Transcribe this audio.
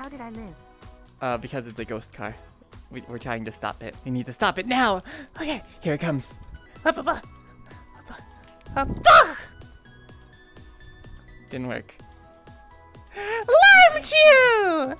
How did I live? Because it's a ghost car. We're trying to stop it. We need to stop it now. Okay, here it comes. Didn't work. Alarm you!